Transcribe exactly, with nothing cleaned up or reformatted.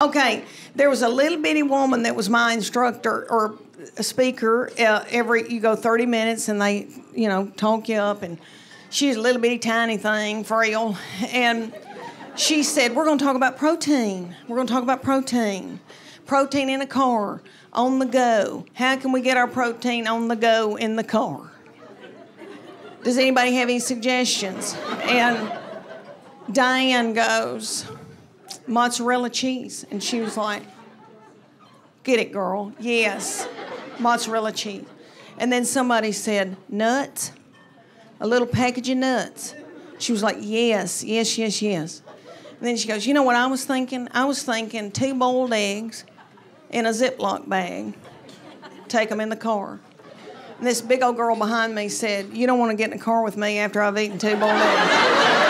Okay, there was a little bitty woman that was my instructor or a speaker. Uh, every you go thirty minutes and they, you know, talk you up, and she's a little bitty tiny thing, frail, and she said, "We're going to talk about protein. We're going to talk about protein, protein in a car, on the go. How can we get our protein on the go in the car? Does anybody have any suggestions?" And Diane goes, "Mozzarella cheese." And she was like, "Get it, girl. Yes, mozzarella cheese." And then somebody said, "Nuts, a little package of nuts." She was like, "Yes, yes, yes, yes." And then she goes, "You know what I was thinking? I was thinking two boiled eggs in a Ziploc bag, take them in the car." And this big old girl behind me said, "You don't want to get in the car with me after I've eaten two boiled eggs."